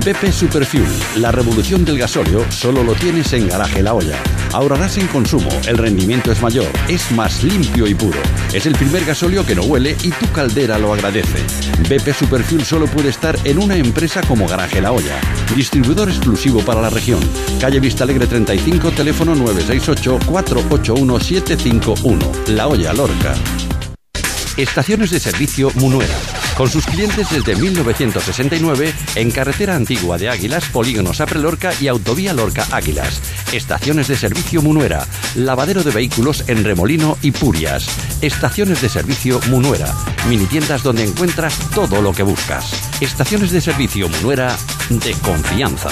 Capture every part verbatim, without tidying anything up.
B P Superfuel, la revolución del gasóleo, solo lo tienes en Garaje La Hoya. Ahorrarás en consumo, el rendimiento es mayor, es más limpio y puro. Es el primer gasóleo que no huele y tu caldera lo agradece. B P Superfuel solo puede estar en una empresa como Garaje La Hoya. Distribuidor exclusivo para la región. Calle Vistalegre treinta y cinco, teléfono nueve seis ocho, cuatro ocho uno, siete cinco uno. La Hoya, Lorca. Estaciones de servicio Munuera. Con sus clientes desde mil novecientos sesenta y nueve en carretera antigua de Águilas, polígonos Aprelorca y autovía Lorca-Águilas. Estaciones de servicio Munuera. Lavadero de vehículos en Remolino y Purias. Estaciones de servicio Munuera. Minitiendas donde encuentras todo lo que buscas. Estaciones de servicio Munuera de confianza.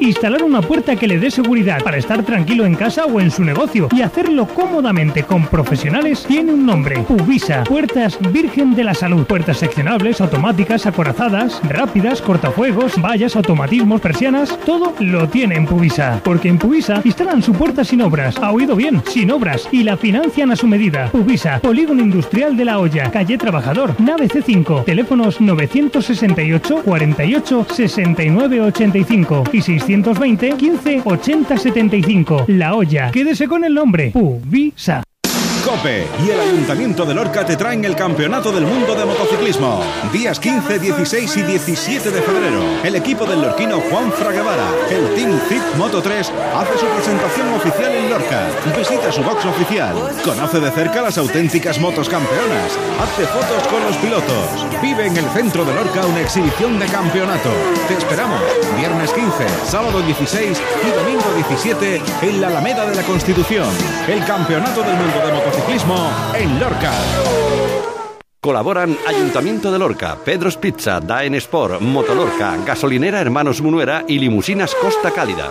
Instalar una puerta que le dé seguridad para estar tranquilo en casa o en su negocio y hacerlo cómodamente con profesionales tiene un nombre: UVISA. Puertas Virgen de la Salud. Puertas seccionables, automáticas, acorazadas, rápidas, cortafuegos, vallas, automatismos, persianas, todo lo tiene en Pubisa. Porque en Pubisa instalan su puerta sin obras. ¿Ha oído bien? Sin obras, y la financian a su medida. Pubisa, Polígono Industrial de La Hoya, calle Trabajador, nave C cinco, teléfonos novecientos sesenta y ocho, cuarenta y ocho, sesenta y nueve, ochenta y cinco y seiscientos veinte, quince, ochenta, setenta y cinco. La Hoya. Quédese con el nombre. Pubisa. COPE y el Ayuntamiento de Lorca te traen el Campeonato del Mundo de Motociclismo. Días quince, dieciséis y diecisiete de febrero. El equipo del lorquino Juan Fraguera, el Team Fit Moto tres, hace su presentación oficial en Lorca. Visita su box oficial. Conoce de cerca las auténticas motos campeonas. Hazte fotos con los pilotos. Vive en el centro de Lorca una exhibición de campeonato. Te esperamos. Viernes quince, sábado dieciséis y domingo diecisiete en la Alameda de la Constitución. El Campeonato del Mundo de Motociclismo. Ciclismo en Lorca. Colaboran Ayuntamiento de Lorca, Pedro's Pizza, Daen Sport, Motolorca, Gasolinera Hermanos Munuera y Limusinas Costa Cálida.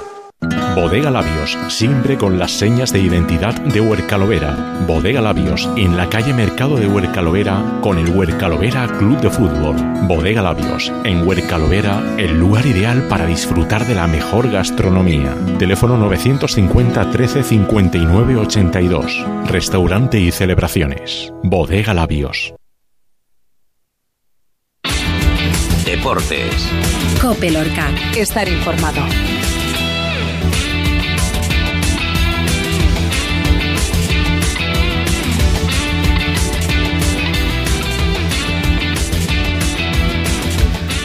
Bodega Labios, siempre con las señas de identidad de Huercalovera. Bodega Labios, en la calle Mercado de Huercalovera, con el Huercalovera Club de Fútbol. Bodega Labios, en Huercalovera, el lugar ideal para disfrutar de la mejor gastronomía. Teléfono novecientos cincuenta, trece, cincuenta y nueve, ochenta y dos. Restaurante y celebraciones. Bodega Labios. Deportes. COPE Lorca. Estar informado.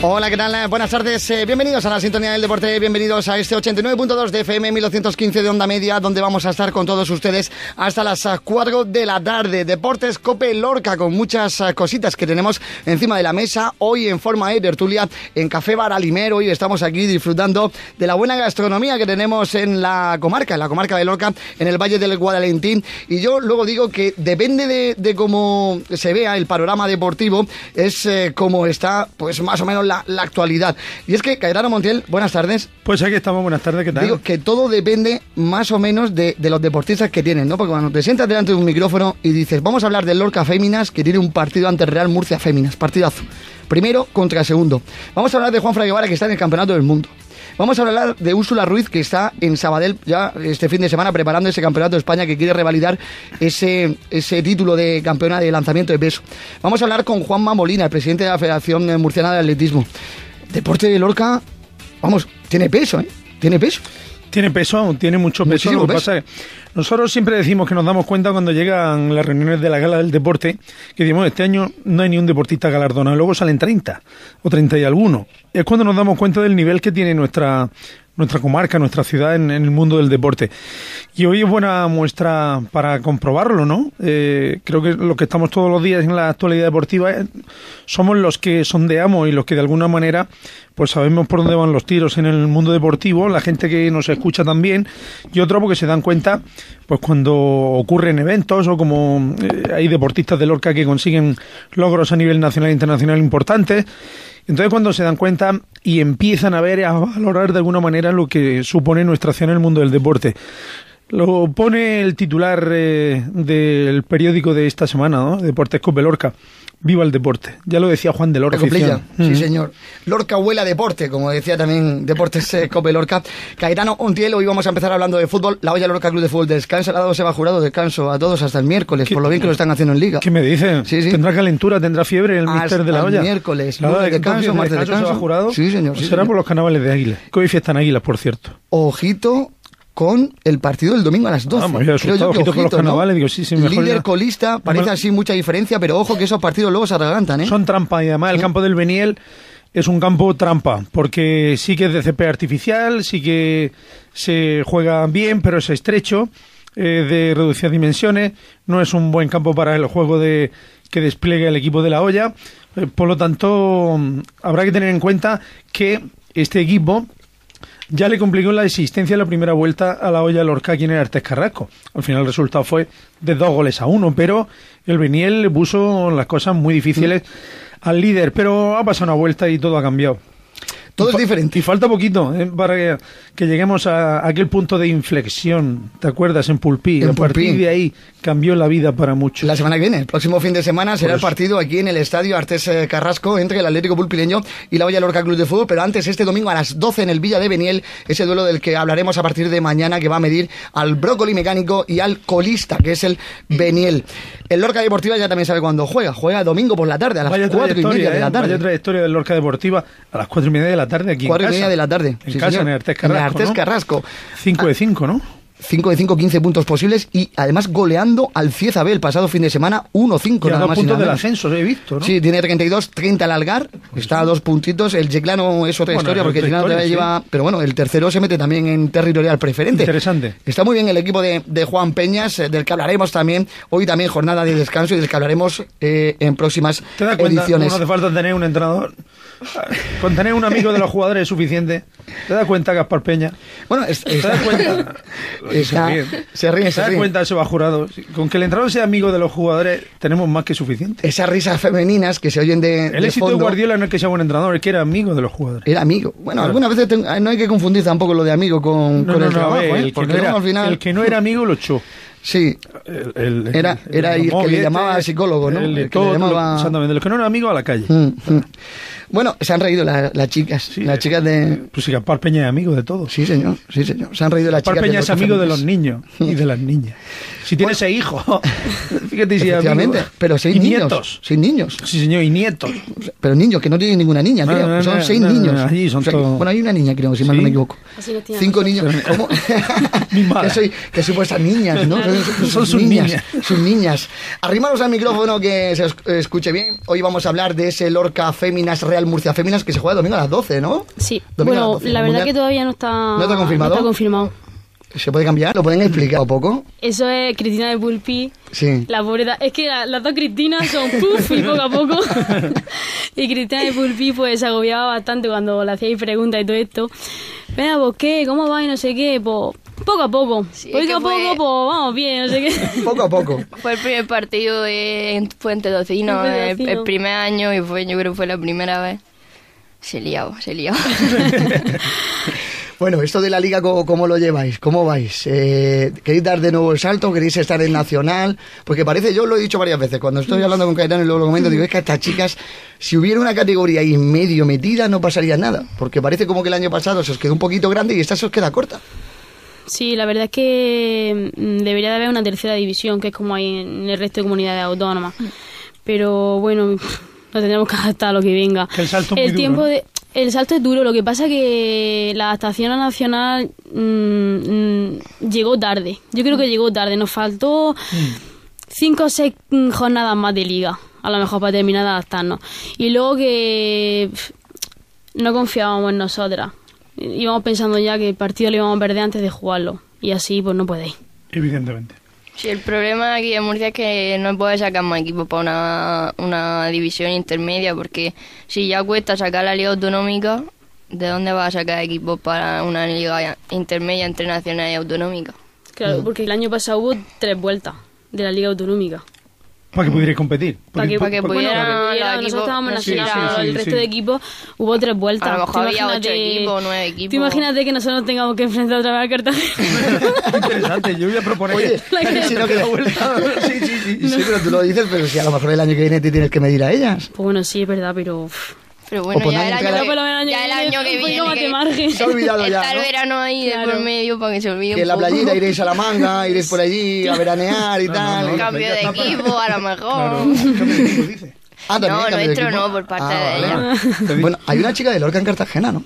Hola, ¿qué tal? Buenas tardes, eh, bienvenidos a la Sintonía del Deporte, bienvenidos a este ochenta y nueve punto dos de F M, mil doscientos quince de onda media, donde vamos a estar con todos ustedes hasta las cuatro de la tarde. Deportes COPE Lorca, con muchas cositas que tenemos encima de la mesa, hoy en forma de tertulia en Café Bar Alimero. Hoy estamos aquí disfrutando de la buena gastronomía que tenemos en la comarca, en la comarca de Lorca, en el Valle del Guadalentín, y yo luego digo que depende de, de cómo se vea el panorama deportivo, es eh, como está, pues más o menos la La, la actualidad. Y es que, Caetano Montiel, buenas tardes. Pues aquí estamos, buenas tardes, ¿qué tal? Digo que todo depende más o menos de, de los deportistas que tienen, ¿no? Porque cuando te sientas delante de un micrófono y dices, vamos a hablar del Lorca Féminas, que tiene un partido ante Real Murcia Féminas, partidazo. Primero contra segundo. Vamos a hablar de Juan Fraguera, que está en el Campeonato del Mundo. Vamos a hablar de Úrsula Ruiz, que está en Sabadell ya este fin de semana preparando ese Campeonato de España, que quiere revalidar ese, ese título de campeona de lanzamiento de peso. Vamos a hablar con Juanma Molina, el presidente de la Federación Murciana de Atletismo. Deporte de Lorca, vamos, tiene peso, ¿eh? Tiene peso. Tiene peso aún, tiene mucho peso. Muchísimo lo que peso. Pasa es que nosotros siempre decimos que nos damos cuenta cuando llegan las reuniones de la Gala del Deporte, que decimos, este año no hay ni un deportista galardonado, luego salen treinta o treinta y alguno. Es cuando nos damos cuenta del nivel que tiene nuestra nuestra comarca, nuestra ciudad en, en el mundo del deporte. Y hoy es buena muestra para comprobarlo, ¿no? Eh, creo que los que estamos todos los días en la actualidad deportiva eh, somos los que sondeamos y los que de alguna manera pues sabemos por dónde van los tiros en el mundo deportivo, la gente que nos escucha también, y otro porque se dan cuenta pues cuando ocurren eventos o como eh, hay deportistas de Lorca que consiguen logros a nivel nacional e internacional importantes. Entonces cuando se dan cuenta y empiezan a ver, a valorar de alguna manera lo que supone nuestra acción en el mundo del deporte. Lo pone el titular eh, del periódico de esta semana, ¿no? Deportes Copelorca. Viva el deporte. Ya lo decía Juan de Lorca. Mm. Sí, señor. Lorca huela deporte, como decía también Deportes eh, Copelorca. Caetano Ontiel, hoy vamos a empezar hablando de fútbol. La Hoya Lorca Club de Fútbol descansa, la dado se va jurado descanso a todos hasta el miércoles, por lo bien que lo están haciendo en Liga. ¿Qué me dicen? Sí, sí. ¿Tendrá calentura, tendrá fiebre el míster de La Hoya? Miércoles. La de descanso, más de descanso. ¿Se va jurado? Sí, señor. Sí, será señor. Por los carnavales de Águilas. Que hoy fiestan Águilas, por cierto. Ojito con el partido del domingo a las doce. Ah, me creo yo que ojito, con los carnavales, ¿no? Digo, sí, sí, mejor líder ya. Colista, parece así mucha diferencia, pero ojo que esos partidos luego se atragantan, ¿eh? Son trampa y además sí. El campo del Beniel es un campo trampa, porque sí que es de C P artificial, sí que se juega bien, pero es estrecho, eh, de reducidas dimensiones, no es un buen campo para el juego de que despliega el equipo de La Hoya, eh, por lo tanto habrá que tener en cuenta que este equipo ya le complicó la existencia en la primera vuelta a La Hoya Lorca aquí en el Artés Carrasco. Al final el resultado fue de dos goles a uno, pero el Beniel le puso las cosas muy difíciles al líder. Pero ha pasado una vuelta y todo ha cambiado. Todo es diferente. Y falta poquito eh, para que, que lleguemos a aquel punto de inflexión, ¿te acuerdas? En Pulpí. En a Pulpí. Partir de ahí cambió la vida para muchos. La semana que viene, el próximo fin de semana, será el partido aquí en el estadio Artés Carrasco entre el Atlético Pulpileño y La Hoya Lorca Club de Fútbol. Pero antes, este domingo a las doce en el Villa de Beniel, ese duelo del que hablaremos a partir de mañana, que va a medir al Brócoli Mecánico y al colista, que es el Beniel. El Lorca Deportiva ya también sabe cuándo juega. Juega domingo por la tarde, a las vaya cuatro y media eh, de la tarde. Vaya trayectoria del Lorca Deportiva, a las cuatro y media de la tarde aquí cuatro en casa. Media de la tarde. En sí, casa, señor. En el Artés Carrasco. En el Artés Carrasco. cinco de cinco, ¿no? cinco de cinco, quince puntos posibles y además goleando al Ciezabel el pasado fin de semana, uno cinco. Nada más y nada menos. Puntos del ascenso, he visto, ¿no? Sí, tiene treinta y dos, treinta el Algar, pues está sí. A dos puntitos. El Yeclano es otra bueno, historia porque el Yeclano todavía sí. Lleva. Pero bueno, el tercero se mete también en territorial preferente. Interesante. Está muy bien el equipo de, de Juan Peñas, del que hablaremos también. Hoy también jornada de descanso y del que hablaremos eh, en próximas ¿Te das cuenta, ediciones. No hace falta tener un entrenador. Con tener un amigo de los jugadores es suficiente. ¿Te das cuenta, Gaspar Peña? Bueno, es, es, ¿te das cuenta? Está, se ríen. Se ríen, se ríen. ¿Te das cuenta eso va jurado? Con que el entrenador sea amigo de los jugadores tenemos más que suficiente. Esas risas femeninas que se oyen de el de éxito fondo. De Guardiola no es que sea buen entrenador, es que era amigo de los jugadores. Era amigo. Bueno, claro. Algunas veces ten, no hay que confundir tampoco lo de amigo con, no, con no, el no, trabajo. Ver, el, ¿eh? que no era, al final... el que no era amigo lo echó. Sí, el, el, el, era, era el, el, el que le llamaba este, psicólogo, ¿no? El, el que todo, le llamaba... Exactamente, de los que no eran amigos a la calle. Mm, mm. Bueno, se han reído la, las chicas, sí, las chicas de... Pues sí, Gaspar Peña es amigo de todos. Sí, señor, sí, señor. Se han reído las chicas de... Gaspar Peña es amigo de los niños y de las niñas. Si tiene bueno, seis hijos, fíjate si efectivamente, amigo. Pero seis y niños. nietos. Seis niños. Sí, señor, y nietos. Pero niños, que no tienen ninguna niña, no, creo. No, no, son no, seis no, niños. No, allí son o sea, todo... Bueno, hay una niña, creo, si sí. mal no me equivoco. Cinco niños. ¿Cómo? Mi madre. Que soy vuestras niñas, ¿no? Son, son sus niñas, niñas. Sus niñas. Arrimaros al micrófono que se escuche bien. Hoy vamos a hablar de ese Lorca Féminas, Real Murcia Féminas, que se juega domingo a las doce, ¿no? Sí. Domingo bueno, la verdad Mundial... que todavía no está... ¿No está confirmado? No está confirmado. ¿Se puede cambiar? ¿Lo pueden explicar un poco? Eso es Cristina de Pulpí. Sí. La pobreza. Es que la, las dos Cristinas son puff y poco a poco. Y Cristina de Pulpí pues se agobiaba bastante cuando le hacíais preguntas y todo esto. Venga, pues qué, ¿cómo va? Y no sé qué, pues... Poco a poco, sí, poco a fue... poco, pues vamos bien, no sé qué. Poco a poco. Fue el primer partido, eh, fue entre docinos, el, el primer año, y fue, yo creo que fue la primera vez. Se liaba, se liaba. Bueno, esto de la Liga, ¿cómo, cómo lo lleváis? ¿Cómo vais? Eh, ¿Queréis dar de nuevo el salto? ¿Queréis estar en Nacional? Porque parece, yo lo he dicho varias veces, cuando estoy hablando con Caetano y luego lo comento, digo, es que a estas chicas, si hubiera una categoría y medio metida, no pasaría nada. Porque parece como que el año pasado se os quedó un poquito grande y esta se os queda corta. Sí, la verdad es que debería de haber una tercera división, que es como hay en el resto de comunidades autónomas. Pero bueno, nos tendremos que adaptar a lo que venga. El salto es el tiempo duro, ¿no? de, el salto es duro, lo que pasa que la adaptación a Nacional mmm, llegó tarde. Yo creo que llegó tarde, nos faltó cinco o seis jornadas más de liga, a lo mejor para terminar de adaptarnos. Y luego que no confiábamos en nosotras. Íbamos pensando ya que el partido lo íbamos a perder antes de jugarlo. Y así pues no podéis. Evidentemente. Sí, el problema aquí en Murcia es que no puedes sacar más equipos para una, una división intermedia. Porque si ya cuesta sacar la liga autonómica, ¿de dónde vas a sacar equipos para una liga intermedia entre nacional y autonómica? Claro, porque el año pasado hubo tres vueltas de la liga autonómica. Para que pudierais competir. Para que, pa que, pa que pudieran. Bueno, nosotros estábamos nacionales, sí, sí, sí, el resto sí. de equipos hubo tres vueltas. A lo mejor había ocho equipos, nueve equipos. Tú imagínate que nosotros tengamos que enfrentar otra vez a Cartagena. Interesante, yo voy a proponer. Oye, que si no queda vuelta. Sí, sí, sí. No. Sí, pero tú lo dices, pero si a lo mejor el año que viene te tienes que medir a ellas. Pues bueno, sí, es verdad, pero. Pero bueno, ya el, año, que, ya, ya el año que viene se ha olvidado ya, está el verano ahí de por medio para que se olvide un que en la playita iréis a la manga, iréis por allí a veranear y no, tal. No, no, cambio de equipo a lo mejor. Ah, no, nuestro no, por parte ah, de vale. ella. Bueno, hay una chica de Lorca en Cartagena, ¿no?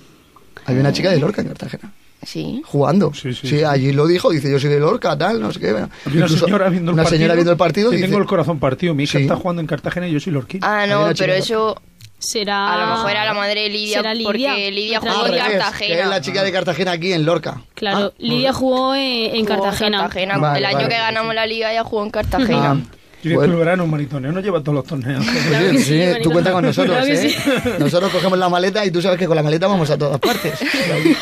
Hay una chica de Lorca en Cartagena. Sí. Jugando. Sí, sí, sí, sí, allí lo dijo, dice yo soy de Lorca, tal, no sé qué. Bueno, una señora viendo el una partido. Señora viendo el partido que dice, tengo el corazón partido, mi hija sí. está jugando en Cartagena y yo soy lorquina. Ah, no, pero eso... Será... A lo mejor era la madre de Lidia, Lidia? porque Lidia jugó ah, en Cartagena. Que es la chica de Cartagena aquí en Lorca. Claro, ah, Lidia jugó en, en jugó Cartagena. Cartagena. Vale, el año vale, que ganamos sí. la liga ella jugó en Cartagena. Ah. Yo bueno. el verano, Maritoneo, no lleva todos los torneos. Claro sí, sí, sí, tú cuentas con nosotros, claro ¿eh? Sí. Nosotros cogemos la maleta y tú sabes que con la maleta vamos a todas partes.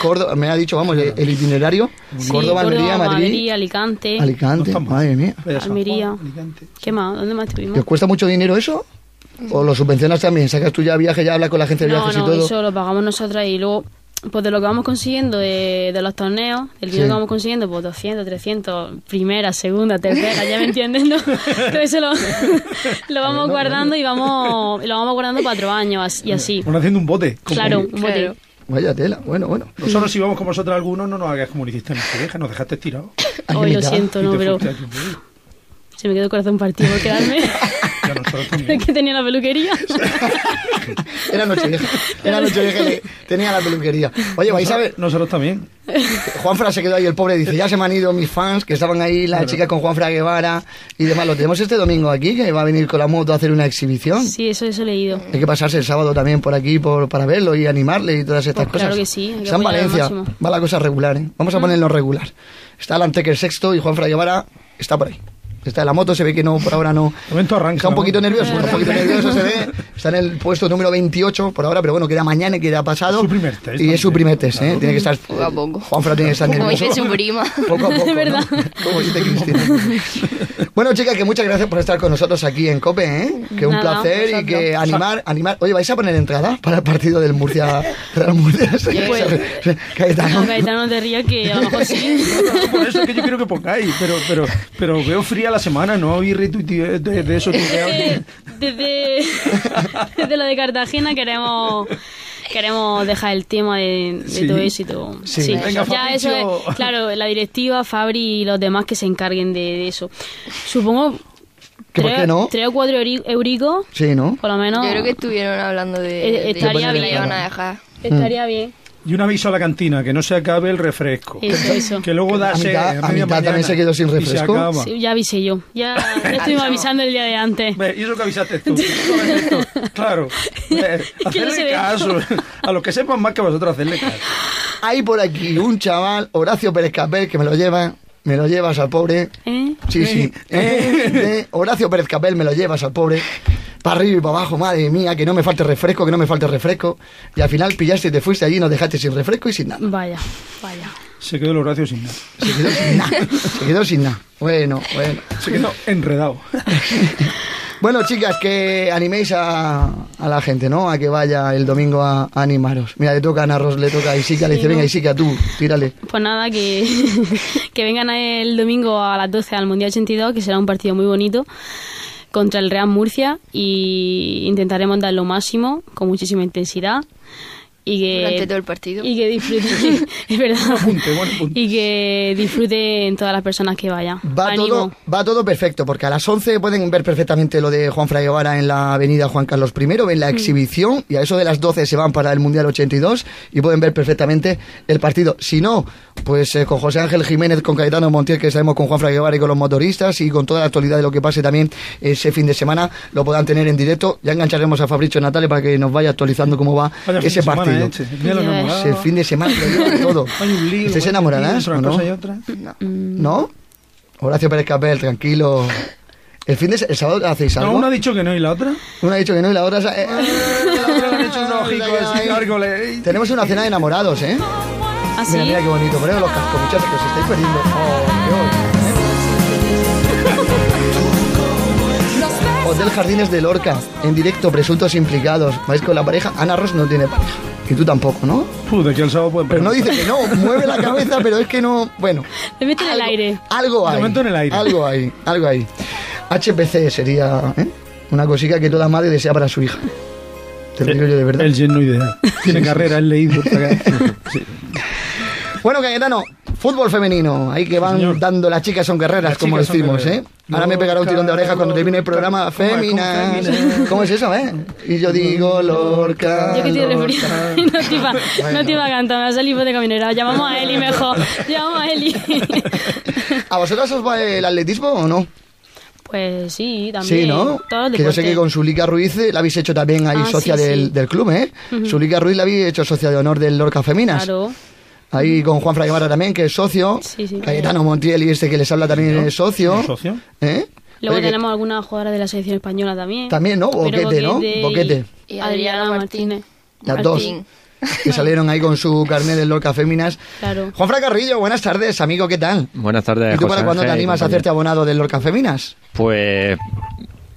Córdoba, me ha dicho, vamos, el, el itinerario. Sí, Córdoba, Almería, Madrid. Madrid, Alicante. Alicante, no madre mía. Almería. ¿Qué más? ¿Dónde más estuvimos? ¿Os cuesta mucho dinero eso? ¿O lo subvencionas también? ¿Sacas tú ya viaje, ya hablas con la gente de no, viajes no, y todo? No, eso lo pagamos nosotras y luego, pues de lo que vamos consiguiendo de, de los torneos, del dinero sí. que vamos consiguiendo, pues doscientos, trescientos, primera, segunda, tercera, ¿ya me entiendes? ¿No? Entonces lo, lo vamos no, guardando no, no. y vamos lo vamos guardando cuatro años y así. Bueno, haciendo un bote. Como claro, un bote. Claro. Vaya tela, bueno, bueno. Nosotros si vamos con vosotras algunos, no nos hagas como lo hiciste en nuestra vieja, nos dejaste tirados. Hoy oh, lo siento, no, pero... Se me quedó el corazón partido por quedarme... Es que tenía la peluquería. Era Nochevieja. Era Nochevieja que tenía la peluquería. Oye, vais a ver. Nosotros también. Juanfra se quedó ahí, el pobre dice: ya se me han ido mis fans que estaban ahí, las claro. chicas con Juanfra Guevara y demás. Lo tenemos este domingo aquí, que va a venir con la moto a hacer una exhibición. Sí, eso, eso he leído. Hay que pasarse el sábado también por aquí por, para verlo y animarle y todas estas pues cosas. Claro que sí. Está en Valencia. Va la cosa regular, ¿eh? Vamos a ah. ponerlo regular. Está el Antequer sexto y Juanfra Guevara está por ahí. Está en la moto, se ve que no, por ahora no. Arranca, está un poquito ¿no? nervioso, un poquito nervioso se ve. Está en el puesto número veintiocho por ahora, pero bueno, queda mañana, queda pasado. Es su primer test. Y es su primer test, ¿eh? Tiene que estar. Poco a poco. Juanfra tiene que estar nervioso. Como dice su prima. Poco a poco. Es verdad. ¿No? Como dice Cristina. Bueno, chicas, que muchas gracias por estar con nosotros aquí en COPE, ¿eh? Que un Nada, placer vosotros. Y que animar, animar. Oye, ¿vais a poner entrada para el partido del Murcia Real Murcia? Pues, Cayetano. No, Cayetano te rías que a lo mejor sí. Por eso es que yo quiero que pongáis, pero, pero, pero veo fría la semana, no habéis retuiteado de, de eso. Desde, desde, desde lo de Cartagena queremos queremos dejar el tema de, de sí. todo eso y todo. Sí, sí. Venga, ya eso es, claro, la directiva, Fabri y los demás que se encarguen de, de eso. Supongo que tres o cuatro euricos, sí, ¿no? Por lo menos. Yo creo que estuvieron hablando de. Estaría de, de, bien. A dejar. Estaría mm. bien. Y un aviso a la cantina, que no se acabe el refresco. Eso, eso. Que luego da sed. A, mitad, a, a mitad también se quedó sin refresco. Sí, ya avisé yo. Ya, ya estuvimos avisando el día de antes. ¿Ves? Y eso que avisaste tú. Esto? Claro. Hacerle caso. A los que sepan más que vosotros, hacerle caso. Hay por aquí un chaval, Horacio Pérez Capel, que me lo lleva... Me lo llevas al pobre. ¿Eh? Sí, sí. ¿Eh? De Horacio Pérez Capel, me lo llevas al pobre. Para arriba y para abajo, madre mía, que no me falte refresco, que no me falte refresco. Y al final pillaste, te fuiste allí, nos dejaste sin refresco y sin nada. Vaya, vaya. Se quedó el Horacio sin nada. Se quedó sin nada. Se quedó sin nada. Bueno, bueno. Se quedó enredado. Bueno, chicas, que animéis a, a la gente, ¿no? A que vaya el domingo a, a animaros. Mira, le toca a Ana Ros, le toca a Isika, sí, le dice, no. venga, Isika, tú, tírale. Pues nada, que, que vengan el domingo a las doce al Mundial ochenta y dos, que será un partido muy bonito contra el Real Murcia, y intentaremos dar lo máximo, con muchísima intensidad. Y que, durante todo el partido. Y que disfruten, es verdad. Punto, bueno, punto. Y que disfruten todas las personas que vayan. Va todo, va todo perfecto, porque a las once pueden ver perfectamente lo de Juan Fraguera en la avenida Juan Carlos primero, ven la exhibición, mm. y a eso de las doce se van para el Mundial ochenta y dos y pueden ver perfectamente el partido. Si no, pues eh, con José Ángel Jiménez, con Cayetano Montiel, que sabemos con Juan Fraguera y con los motoristas, y con toda la actualidad de lo que pase también ese fin de semana, lo puedan tener en directo. Ya engancharemos a Fabricio Natale para que nos vaya actualizando cómo va vaya ese partido. Este, este, el fin de semana lo lleva todo. ¿Estáis enamoradas o no? No. ¿No? Horacio Pérez Capel, tranquilo. ¿El fin de el sábado hacéis algo? No, una ha dicho que no y la otra. Una ha dicho que no y la otra... Eh, Tenemos una cena de enamorados, ¿eh? ¿Ah, sí? Mira, mira qué bonito. Poneos los cascos, muchachos, que os estáis perdiendo. Oh, Dios. Hotel Jardines de Lorca, en directo, presuntos implicados. ¿Vais con la pareja? Ana Ros no tiene pareja. Y tú tampoco, ¿no? Puta, que el sábado puede... Pero no dice que no, mueve la cabeza, pero es que no... Bueno. Te meto en el aire. Algo hay. Te meto en el aire. Algo hay, algo hay. H P C sería, ¿eh?, una cosita que toda madre desea para su hija. Te lo digo yo de verdad. El genoidea. Tiene carrera, él leído. Sí. Bueno, Cayetano, fútbol femenino. Ahí que van, señor, dando las chicas son guerreras, las como decimos, guerreras, ¿eh? Ahora me pegará un tirón de oreja cuando termine el programa. Féminas. ¿Cómo es eso, eh? Y yo digo Lorca. Yo que te refería. No te iba, bueno, no te iba a cantar, me va a salir voz de caminera. Llamamos a Eli mejor. Llamamos a Eli. ¿A vosotras os va el atletismo o no? Pues sí, también. Sí, ¿no? Todos que yo sé que con Zulika Ruiz la habéis hecho también ahí ah, socia sí, sí. Del, del club, ¿eh? Uh-huh. Zulika Ruiz la habéis hecho socia de honor del Lorca Féminas. Claro. Ahí con Juan Fraguera también, que es socio. Sí, sí. Cayetano eh. Montiel y este que les habla también, ¿no?, es socio. ¿Es socio? ¿Eh? Luego Oye, tenemos que... alguna jugadora de la selección española también. También, ¿no? Boquete, Boquete ¿no? Y... Boquete. Y Adriana Martínez. Las Martín. dos. Que salieron ahí con su carnet del Lorca Féminas. Claro. Juan Fran Carrillo, buenas tardes, amigo, ¿qué tal? Buenas tardes, ¿y tú José para cuándo te animas a hacerte abonado del Lorca Féminas? Pues...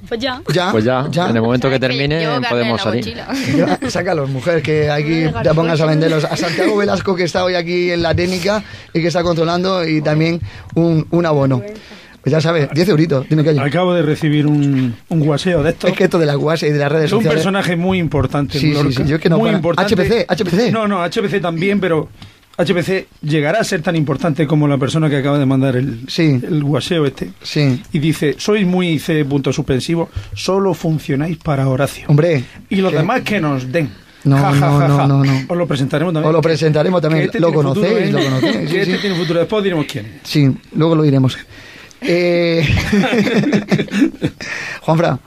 Pues ya. ya. Pues ya, ya. En el momento que termine que podemos salir. Ya, sácalos, mujer, que aquí te pongas a venderlos. A Santiago Velasco, que está hoy aquí en la técnica y que está controlando, y también un, un abono. Pues ya sabes, diez euritos, dime que hay. Acabo de recibir un, un guaseo de esto. Es que esto de las guases y de las redes sociales... Es un personaje muy importante en sí, Lorca. Sí, sí, yo es que no, muy importante. H P C, H P C. No, no, H P C también, pero... H P C llegará a ser tan importante como la persona que acaba de mandar el, sí. el guaseo este. Sí. Y dice, sois muy C. suspensivo, solo funcionáis para Horacio. Hombre. Y los que... demás que nos den. No, ja, ja, no, ja, ja. no, no, no. Os lo presentaremos también. Os lo presentaremos también. Este lo conocéis, lo conocéis. Sí, este sí. tiene futuro. Después diremos quién. Sí, luego lo diremos. Eh... Juanfra.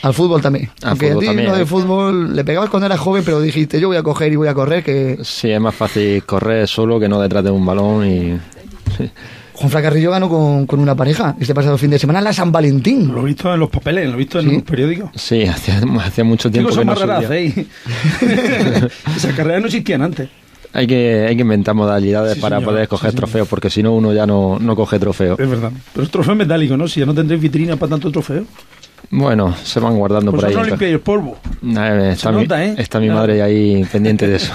Al fútbol también. Al Aunque fútbol a ti también, no de eh. fútbol le pegabas cuando eras joven, pero dijiste yo voy a coger y voy a correr. Que... Sí, es más fácil correr solo que no detrás de un balón. Y... Sí. Juan Fran Carrillo ganó con, con una pareja este pasado fin de semana, la San Valentín. Lo he visto en los papeles, lo he visto en los periódicos. Sí, hacía, hacía mucho tiempo que no subía. Esas carreras no existían antes. Hay que, hay que inventar modalidades sí, para señor, poder coger sí, trofeos, porque si no uno ya no, no coge trofeos. Es verdad. Pero es trofeo metálico, ¿no? Si ya no tendréis vitrina para tanto trofeo. Bueno, se van guardando pues por ahí. No limpiáis el polvo. Eh, está, mi, nota, ¿eh? está mi madre ahí pendiente de eso.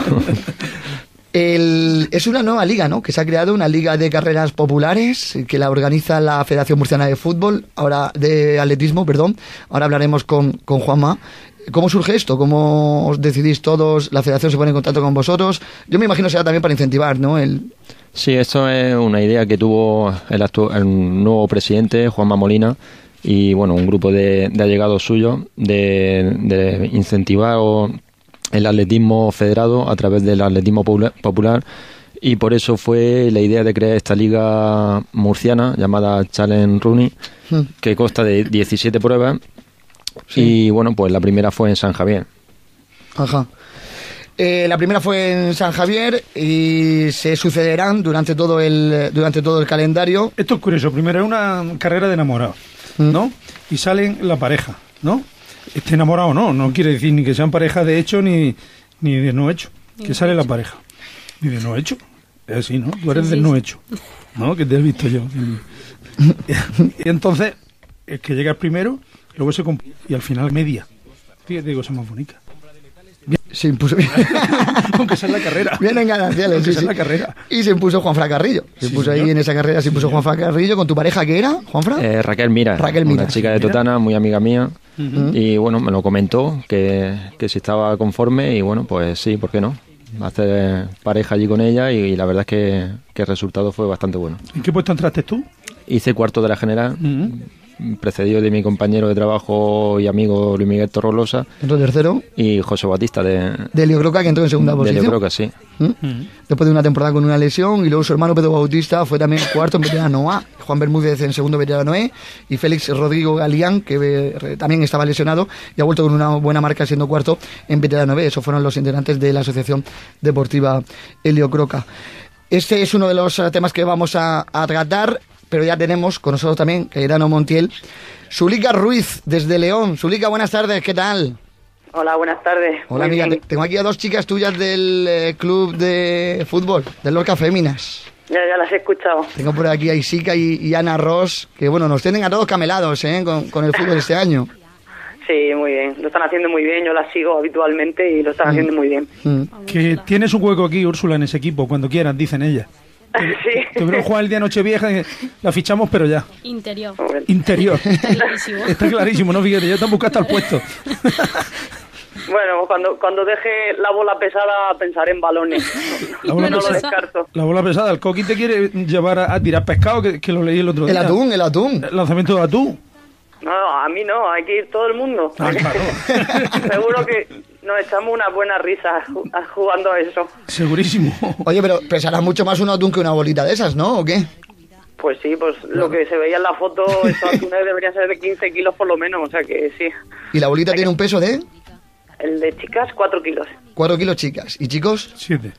El, es una nueva liga, ¿no? Que se ha creado, una liga de carreras populares que la organiza la Federación Murciana de Fútbol, ahora de Atletismo, perdón. Ahora hablaremos con, con Juanma. ¿Cómo surge esto? ¿Cómo os decidís todos? ¿La Federación se pone en contacto con vosotros? Yo me imagino será también para incentivar, ¿no? El... Sí, esto es una idea que tuvo el, actu- el nuevo presidente, Juanma Molina, y bueno, un grupo de, de allegados suyos de, de incentivar el atletismo federado a través del atletismo popular, y por eso fue la idea de crear esta liga murciana llamada Challenge Running, que consta de diecisiete pruebas. Sí. Y bueno, pues la primera fue en San Javier. Ajá. Eh, la primera fue en San Javier y se sucederán durante todo el durante todo el calendario. Esto es curioso. Primero es una carrera de enamorados, ¿no? Y salen la pareja, ¿no? Esté enamorado no, no quiere decir ni que sean pareja de hecho ni, ni de no hecho. Ni que sale hecho. La pareja. Ni de no hecho. Es así, ¿no? Tú eres sí, del sí. no hecho, ¿no? Que te he visto yo. Y entonces, el que llega primero, luego se comp- y al final media. Fíjate, digo, esa más bonita. Bien. Se impuso. Aunque sea en la carrera. Vienen gananciales. Sí, sí. La carrera. Y se impuso Juan Fran Carrillo. Se impuso sí, ahí en esa carrera, se impuso sí, Juan Fran Carrillo. ¿Con tu pareja qué era, Juan Fran? Eh, Raquel Mira. Raquel Mira. Una chica de Totana, muy amiga mía. Uh-huh. Y bueno, me lo comentó que, que si estaba conforme. Y bueno, pues sí, ¿por qué no? Hacer pareja allí con ella. Y, y la verdad es que, que el resultado fue bastante bueno. ¿En qué puesto entraste tú? Hice cuarto de la general. Uh-huh. Precedido de mi compañero de trabajo y amigo Luis Miguel Torrolosa. Entró tercero. Y José Batista de... De Helio Croca, que entró en segunda posición. De Helio Croca, sí. ¿Mm? Mm. Después de una temporada con una lesión. Y luego su hermano Pedro Bautista fue también cuarto en veterano A. Juan Bermúdez en segundo veterano E. Y Félix Rodrigo Galián, que también estaba lesionado. Y ha vuelto con una buena marca siendo cuarto en veterano B. Esos fueron los integrantes de la Asociación Deportiva Helio Croca. Este es uno de los temas que vamos a, a tratar. Pero ya tenemos con nosotros también, Cayetano Montiel, Zulika Ruiz, desde León. Zulika, buenas tardes, ¿qué tal? Hola, buenas tardes. Hola, amiga, tengo aquí a dos chicas tuyas del eh, club de fútbol, del Lorca Féminas. Ya, ya las he escuchado. Tengo por aquí a Isika y, y Ana Ros, que bueno, nos tienen a todos camelados, ¿eh? Con, con el fútbol este año. Sí, muy bien. Lo están haciendo muy bien. Yo las sigo habitualmente y lo están mm. haciendo muy bien. Mm. Que tienes un hueco aquí, Úrsula, en ese equipo, cuando quieras, dicen ellas. Sí. Tuvieron que jugar el día Nochevieja, la fichamos, pero ya. Interior. Interior. Está clarísimo. Está clarísimo, no, fíjate, ya están buscando el puesto. Bueno, cuando, cuando deje la bola pesada pensaré en balones. La bola, no pesada, lo descarto. La bola pesada, el Coqui te quiere llevar a, a tirar pescado, que, que lo leí el otro día. El atún, el atún. El lanzamiento de atún. No, a mí no, hay que ir todo el mundo. Ah, claro. Seguro que nos echamos una buena risa jugando a eso. Segurísimo. Oye, pero pesará mucho más un atún que una bolita de esas, ¿no? ¿O qué? Pues sí, pues claro. Lo que se veía en la foto, esos atunes deberían ser de quince kilos por lo menos, o sea que sí. ¿Y la bolita hay tiene que... un peso de...? El de chicas, cuatro kilos. cuatro kilos chicas. ¿Y chicos? siete.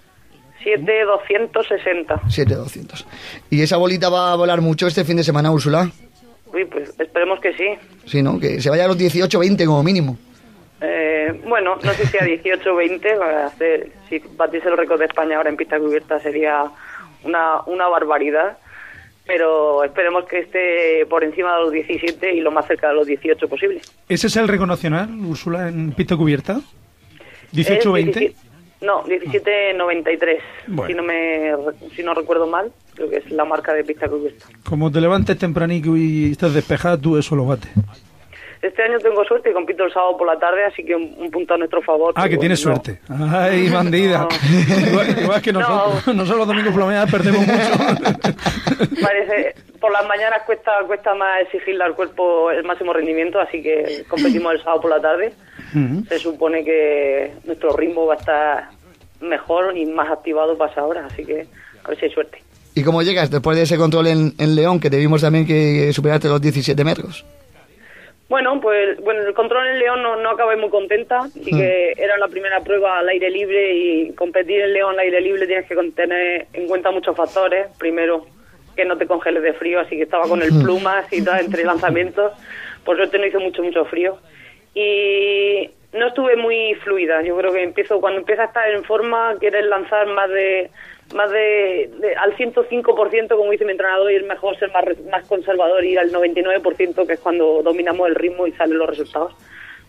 siete doscientos sesenta. siete doscientos. ¿Y esa bolita va a volar mucho este fin de semana, Úrsula? Uy, pues esperemos que sí. Sí, ¿no? Que se vaya a los dieciocho veinte como mínimo. Eh, bueno, no sé si a dieciocho veinte. Va a hacer, si batiese el récord de España ahora en pista cubierta sería una, una barbaridad. Pero esperemos que esté por encima de los diecisiete y lo más cerca de los dieciocho posible. ¿Ese es el récord nacional, Úrsula, en pista cubierta? ¿dieciocho veinte? No, diecisiete noventa y tres, bueno. si, no me, si no recuerdo mal, creo que es la marca de pista cubierta. Como te levantes tempranico y estás despejada, tú eso lo bates. Este año tengo suerte y compito el sábado por la tarde, así que un, un punto a nuestro favor. Ah, que tienes no. suerte. Ay, bandida. No. Igual, igual que nosotros, no. nosotros los domingos por la mañana perdemos mucho. Parece, por las mañanas cuesta cuesta más exigirle al cuerpo el máximo rendimiento, así que competimos el sábado por la tarde. Uh-huh. Se supone que nuestro ritmo va a estar mejor y más activado para esa hora, así que a ver si hay suerte. ¿Y cómo llegas después de ese control en, en León, que te vimos también que superaste los diecisiete metros? Bueno, pues bueno, el control en León no, no acabé muy contenta, y uh-huh. que era la primera prueba al aire libre, y competir en León al aire libre tienes que tener en cuenta muchos factores. Primero, que no te congeles de frío, así que estaba con el plumas y tal entre lanzamientos. Por suerte no hizo mucho, mucho frío. Y no estuve muy fluida. Yo creo que empiezo cuando empiezas a estar en forma, quieres lanzar más de más de, de al ciento cinco por ciento, como dice mi entrenador, y es mejor ser más, más conservador, ir al noventa y nueve por ciento, que es cuando dominamos el ritmo y salen los resultados.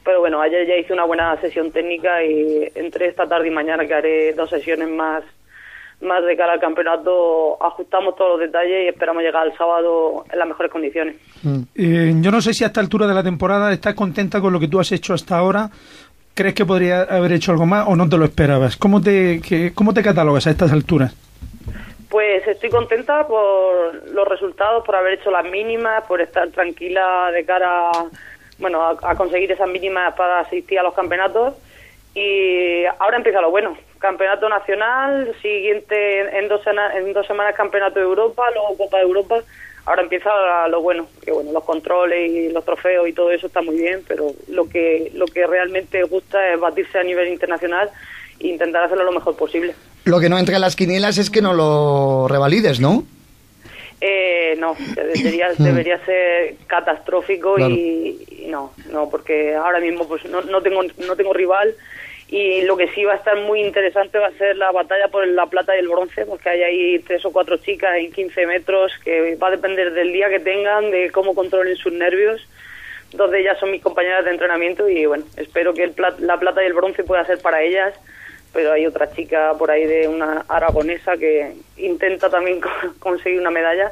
Pero bueno, ayer ya hice una buena sesión técnica y entre esta tarde y mañana, que haré dos sesiones más, más de cara al campeonato, ajustamos todos los detalles y esperamos llegar al sábado en las mejores condiciones. Mm. Eh, yo no sé si a esta altura de la temporada estás contenta con lo que tú has hecho hasta ahora. ¿Crees que podría haber hecho algo más o no te lo esperabas? ¿Cómo te, que, cómo te catalogas a estas alturas? Pues estoy contenta por los resultados, por haber hecho las mínimas, por estar tranquila de cara a, bueno, a, a conseguir esas mínimas para asistir a los campeonatos. Y ahora empieza lo bueno. Campeonato nacional, siguiente en dos, en dos semanas campeonato de Europa, luego Copa de Europa. Ahora empieza lo bueno, que bueno, los controles y los trofeos y todo eso está muy bien, pero lo que lo que realmente gusta es batirse a nivel internacional e intentar hacerlo lo mejor posible. Lo que no entra en las quinielas es que no lo revalides, ¿no? Eh, no, debería, debería ser catastrófico, claro. y, y no, no, porque ahora mismo pues no, no tengo no tengo rival. Y lo que sí va a estar muy interesante va a ser la batalla por la plata y el bronce, porque hay ahí tres o cuatro chicas en quince metros, que va a depender del día que tengan, de cómo controlen sus nervios. Dos de ellas son mis compañeras de entrenamiento y bueno, espero que el plat- la plata y el bronce pueda ser para ellas, pero hay otra chica por ahí, de una aragonesa, que intenta también conseguir una medalla.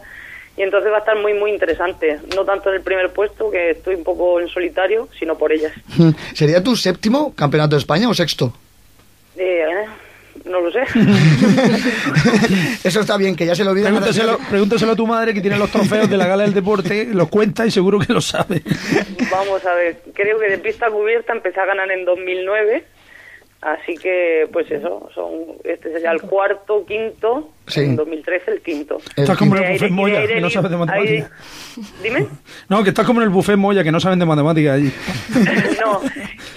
Y entonces va a estar muy, muy interesante. No tanto en el primer puesto, que estoy un poco en solitario, sino por ellas. ¿Sería tu séptimo campeonato de España o sexto? Eh, no lo sé. Eso está bien, que ya se lo olvida. Pregúntaselo, pregúntaselo a tu madre, que tiene los trofeos de la Gala del Deporte, los cuenta y seguro que lo sabe. Vamos a ver. Creo que de pista cubierta empecé a ganar en dos mil nueve. Así que, pues eso, son este sería el cuarto, quinto, sí. En dos mil trece el quinto. Estás como en el buffet Moya, que no sabes de matemáticas. ¿Dime? No, que estás como en el buffet Moya, que no saben de matemáticas allí. No,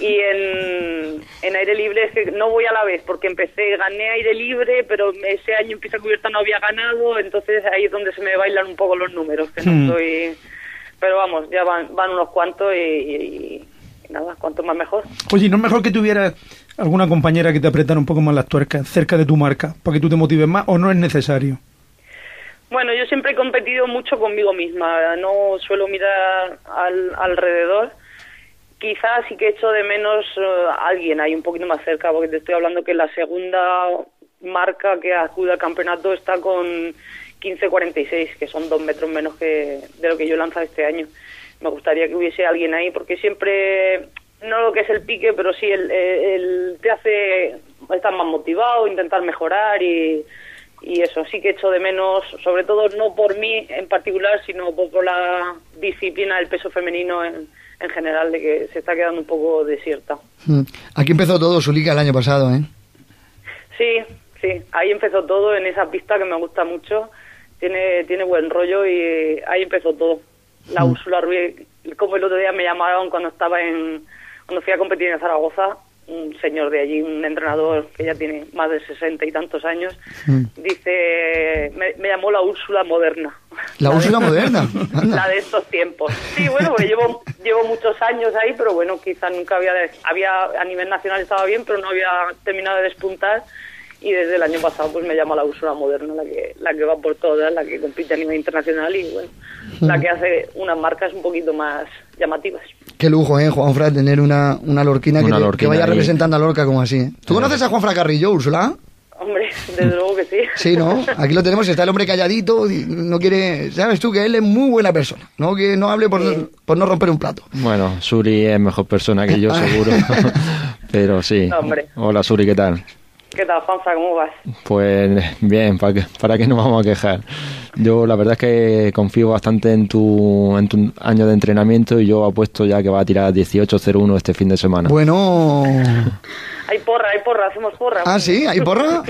y en, en aire libre es que no voy a la vez, porque empecé, gané aire libre, pero ese año en pista cubierta no había ganado, entonces ahí es donde se me bailan un poco los números, que hmm. no estoy... Pero vamos, ya van, van unos cuantos y, y, y nada, cuanto más mejor. Oye, ¿no es mejor que tuvieras alguna compañera que te apretara un poco más las tuercas cerca de tu marca para que tú te motives más, o no es necesario? Bueno, yo siempre he competido mucho conmigo misma, no suelo mirar al, alrededor. Quizás sí que echo de menos uh, a alguien ahí un poquito más cerca, porque te estoy hablando que la segunda marca que acude al campeonato está con quince cuarenta y seis, que son dos metros menos que de lo que yo lanzo este año. Me gustaría que hubiese alguien ahí, porque siempre, no lo que es el pique, pero sí el, el, el te hace estar más motivado, intentar mejorar y... Y eso, sí que echo de menos, sobre todo no por mí en particular, sino por la disciplina del peso femenino en, en general, de que se está quedando un poco desierta. Aquí empezó todo, Zulika, el año pasado, ¿eh? Sí, sí, ahí empezó todo, en esa pista que me gusta mucho, tiene tiene buen rollo y ahí empezó todo. La uh. Úrsula Ruiz, como el otro día me llamaron cuando estaba en cuando fui a competir en Zaragoza, un señor de allí, un entrenador que ya tiene más de sesenta y tantos años, mm. dice, me, me llamó la Úrsula moderna. ¿La, la Úrsula de, moderna? Anda. La de estos tiempos. Sí, bueno, porque llevo, llevo muchos años ahí, pero bueno, quizás nunca había, había, a nivel nacional estaba bien, pero no había terminado de despuntar, y desde el año pasado pues me llama la Úrsula moderna, la que, la que va por todas, la que compite a nivel internacional y bueno, mm. la que hace unas marcas un poquito más llamativas. Qué lujo, ¿eh, Juan Fran? Tener una, una lorquina, una que, lorquina que vaya ahí representando a Lorca como así, ¿eh? ¿Tú sí. conoces a Juan Fran Carrillo, Úrsula? Hombre, desde luego que sí. Sí, ¿no? Aquí lo tenemos, está el hombre calladito, no quiere... Sabes tú que él es muy buena persona, no que no hable por, sí. por no romper un plato. Bueno, Suri es mejor persona que yo, seguro. Pero sí. No, hola, Suri, ¿qué tal? ¿Qué tal, Juanfa? ¿Cómo vas? Pues bien, ¿para qué, para qué nos vamos a quejar? Yo la verdad es que confío bastante en tu, en tu año de entrenamiento y yo apuesto ya que va a tirar dieciocho cero uno este fin de semana. Bueno... Hay porra, hay porra, hacemos porra. ¿Ah, sí? ¿Hay porra?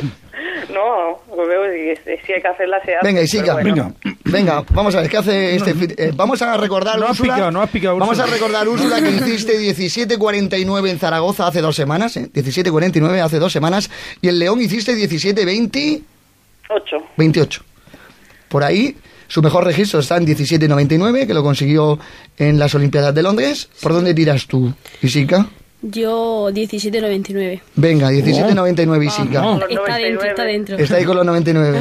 No, lo veo, si hay que hacerla se hace. Venga, Isika, bueno. venga. venga, vamos a ver, ¿qué hace este fit? Eh, vamos a recordar, no Úrsula, picado, no has picado, Úrsula. Vamos a recordar, Úrsula, que hiciste diecisiete cuarenta y nueve en Zaragoza hace dos semanas, ¿eh? diecisiete cuarenta y nueve hace dos semanas, y en León hiciste diecisiete veintiocho. veintiocho. Por ahí, su mejor registro está en diecisiete noventa y nueve, que lo consiguió en las Olimpiadas de Londres. ¿Por dónde tiras tú, Isika? Yo diecisiete noventa y nueve. Venga, diecisiete noventa y nueve, Isika. Oh, no. Está dentro, está dentro. Está ahí con los noventa y nueve.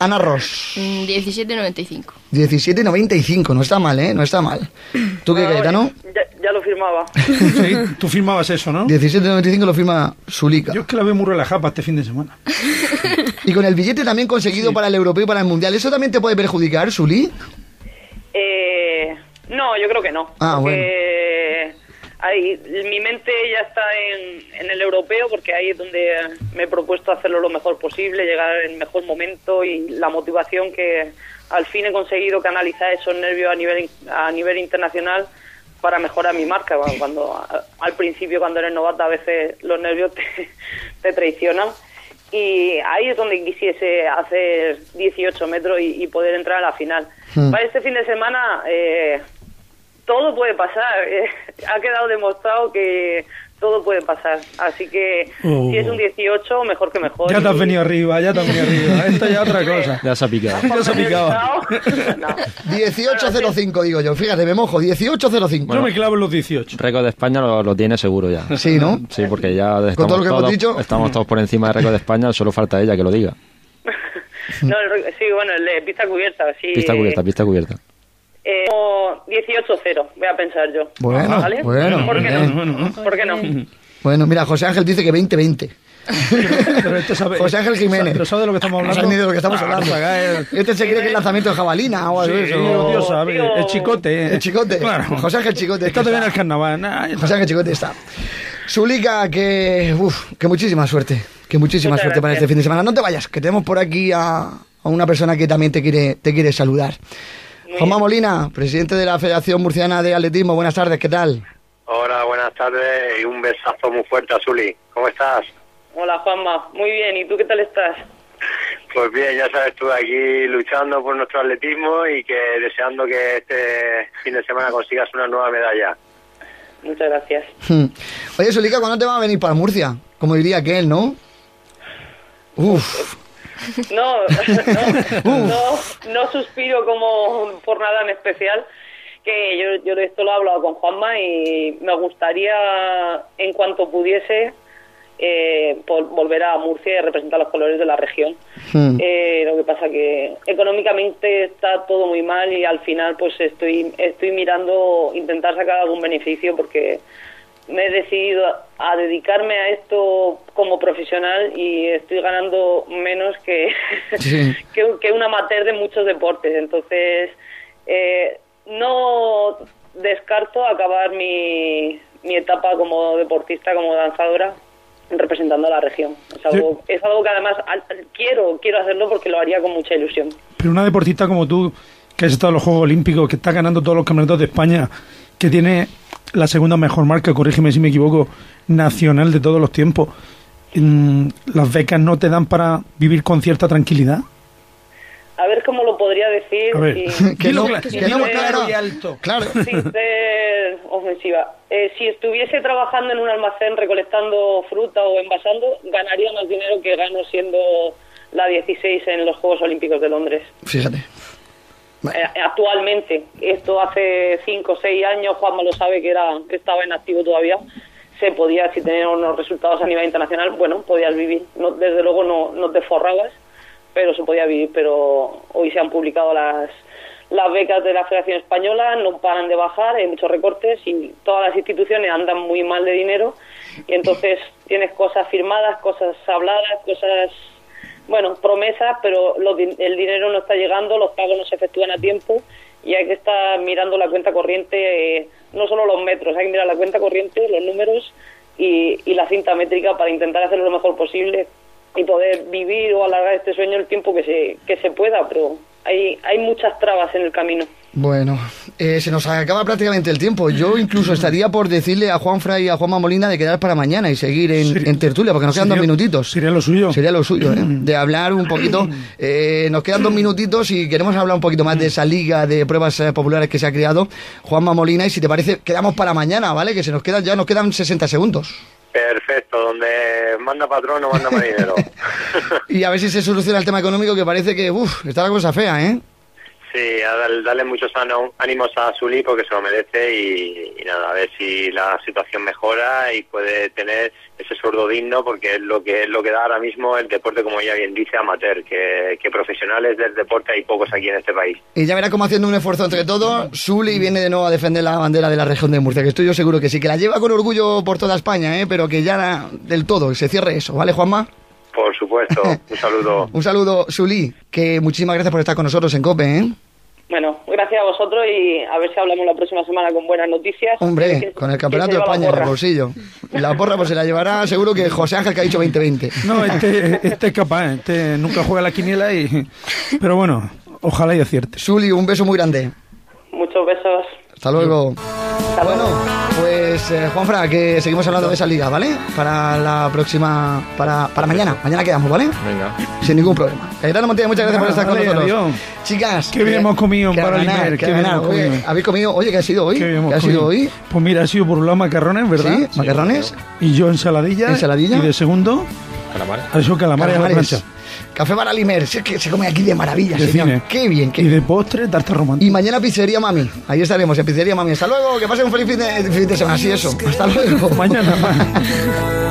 Ana Ros. diecisiete noventa y cinco. diecisiete noventa y cinco, no está mal, ¿eh? No está mal. ¿Tú qué, Cayetano? Ya, ya lo firmaba. Sí, tú firmabas eso, ¿no? diecisiete noventa y cinco lo firma Zulika. Yo es que la veo muy relajada para este fin de semana. Y con el billete también conseguido sí. para el europeo y para el mundial, ¿eso también te puede perjudicar, Zuli? Eh, no, yo creo que no. Ah, porque... bueno. Ahí, mi mente ya está en, en el europeo, porque ahí es donde me he propuesto hacerlo lo mejor posible, llegar en el mejor momento y la motivación que al fin he conseguido canalizar esos nervios a nivel a nivel internacional para mejorar mi marca. Bueno, cuando al principio, cuando eres novata, a veces los nervios te, te traicionan. Y ahí es donde quisiese hacer dieciocho metros y, y poder entrar a la final. Mm. Para este fin de semana... Eh, todo puede pasar, eh, ha quedado demostrado que todo puede pasar, así que uh. si es un dieciocho, mejor que mejor. Ya te has venido arriba, ya te has venido arriba, esto ya es otra cosa. Ya se ha picado. Ya se ha picado. No. dieciocho cero cinco, digo yo, fíjate, me mojo, dieciocho cero cinco. Bueno, yo me clavo en los dieciocho. Récord de España lo, lo tiene seguro ya. Sí, ¿no? Sí, porque ya estamos, con todo lo que todos, hemos dicho, estamos todos por encima del récord de España, solo falta ella que lo diga. No, el, sí, bueno, el, pista cubierta, sí. Pista cubierta, pista cubierta. Eh, dieciocho cero, voy a pensar yo. Bueno, ¿vale? Bueno, ¿por qué no? Bueno, ¿por qué no? Bueno, mira, José Ángel dice que veinte veinte. Pero este sabe, José Ángel Jiménez. Pero sabe de lo que estamos hablando. No de lo que estamos hablando. Este se cree que es lanzamiento de jabalina o algo de sí, eso. Dios sabe, Dios. El chicote. Eh. El chicote. Claro. José Ángel Chicote. Está también el carnaval. Nah, José Ángel Chicote está. Zulika, que, uf, que muchísima suerte. Que muchísima Muchas suerte gracias. Para este fin de semana. No te vayas, que tenemos por aquí a, a una persona que también te quiere, te quiere saludar. Juanma Molina, presidente de la Federación Murciana de Atletismo. Buenas tardes, ¿qué tal? Hola, buenas tardes y un besazo muy fuerte a Zuli. ¿Cómo estás? Hola, Juanma. Muy bien, ¿y tú qué tal estás? Pues bien, ya sabes tú, aquí luchando por nuestro atletismo y que deseando que este fin de semana consigas una nueva medalla. Muchas gracias. Oye, Zulika, ¿cuándo te vas a venir para Murcia? Como diría aquel, ¿no? Uf... No, no, no, no suspiro como por nada en especial, que yo, yo de esto lo he hablado con Juanma y me gustaría, en cuanto pudiese, eh, por volver a Murcia y representar los colores de la región. Hmm. Eh, lo que pasa que económicamente está todo muy mal y al final pues estoy estoy mirando intentar sacar algún beneficio, porque me he decidido a dedicarme a esto como profesional y estoy ganando menos que, sí. que, que un amateur de muchos deportes. Entonces, eh, no descarto acabar mi, mi etapa como deportista, como danzadora, representando a la región. Es algo, sí. es algo que además quiero, quiero hacerlo porque lo haría con mucha ilusión. Pero una deportista como tú, que has estado en los Juegos Olímpicos, que está ganando todos los campeonatos de España, que tiene la segunda mejor marca, corrígeme si me equivoco, nacional de todos los tiempos, ¿las becas no te dan para vivir con cierta tranquilidad? A ver cómo lo podría decir. A ver, y, que no, que que no claro y alto. Claro. Sin ser ofensiva. Eh, si estuviese trabajando en un almacén recolectando fruta o envasando, ganaría más dinero que gano siendo la dieciséis en los Juegos Olímpicos de Londres. Fíjate. Actualmente, esto hace cinco o seis años, Juanma lo sabe, que era estaba en activo todavía, se podía, si tenías unos resultados a nivel internacional, bueno, podías vivir, no, desde luego no, no te forrabas, pero se podía vivir. Pero hoy se han publicado las, las becas de la Federación Española, no paran de bajar, hay muchos recortes y todas las instituciones andan muy mal de dinero, y entonces tienes cosas firmadas, cosas habladas, cosas... Bueno, promesas, pero los, el dinero no está llegando, los pagos no se efectúan a tiempo y hay que estar mirando la cuenta corriente, eh, no solo los metros, hay que mirar la cuenta corriente, los números y, y la cinta métrica para intentar hacerlo lo mejor posible y poder vivir o alargar este sueño el tiempo que se, que se pueda, pero hay, hay muchas trabas en el camino. Bueno, eh, se nos acaba prácticamente el tiempo. Yo incluso estaría por decirle a Juanfra y a Juanma Molina de quedar para mañana y seguir en, sí. en tertulia, porque nos quedan sería, dos minutitos. Sería lo suyo. Sería lo suyo, ¿eh? De hablar un poquito. Eh, nos quedan dos minutitos y queremos hablar un poquito más de esa liga de pruebas populares que se ha creado, Juanma Molina, y si te parece, quedamos para mañana, ¿vale? Que se nos quedan, ya nos quedan sesenta segundos. Perfecto, donde manda patrón o manda marinero. Y a ver si se soluciona el tema económico, que parece que, uff, está la cosa fea, ¿eh? Sí, a darle muchos ánimos a Zuli porque se lo merece y, y nada, a ver si la situación mejora y puede tener ese sueldo digno, porque es lo que es lo que da ahora mismo el deporte, como ella bien dice, amateur, que, que profesionales del deporte hay pocos aquí en este país. Y ya verá cómo haciendo un esfuerzo entre todos, Zuli viene de nuevo a defender la bandera de la región de Murcia, que estoy yo seguro que sí, que la lleva con orgullo por toda España, ¿eh? Pero que ya del todo, que se cierre eso, ¿vale, Juanma? Por supuesto, un saludo. Un saludo, Zuli, que muchísimas gracias por estar con nosotros en COPE, ¿eh? Bueno, gracias a vosotros y a ver si hablamos la próxima semana con buenas noticias. Hombre, con el Campeonato de España en el bolsillo. La porra pues se la llevará seguro que José Ángel, que ha dicho veinte veinte. No, este, este es capaz, este nunca juega la quiniela y... Pero bueno, ojalá y acierte. Zuli, un beso muy grande. Muchos besos. Hasta luego. Hasta luego. Bueno, pues eh, Juanfra, que seguimos hablando de esa liga, ¿vale? Para la próxima, para, para mañana. Mañana quedamos, ¿ale? Venga. Sin ningún problema. Caetano Montilla, muchas gracias por estar con nosotros. Adiós. Chicas. Qué bien hemos comido para el Imer. Qué bien hemos comido. ¿Habéis comido? Oye, ¿qué ha sido hoy? ¿Qué, ¿Qué ha sido hoy? Pues mira, ha sido por un lado macarrones, ¿verdad? Sí, macarrones. Y yo ensaladilla. Ensaladilla. Y de segundo... Calamares. Ha sido calamares a la plancha. Café Baralimer, es que se come aquí de maravilla, de señor. Cine. Qué bien, qué bien. Y de postre, tarta romántica. Y mañana Pizzería Mami. Ahí estaremos, en Pizzería Mami. Hasta luego, que pasen un feliz fin de, fin de semana. Así eso. Hasta luego. Mañana.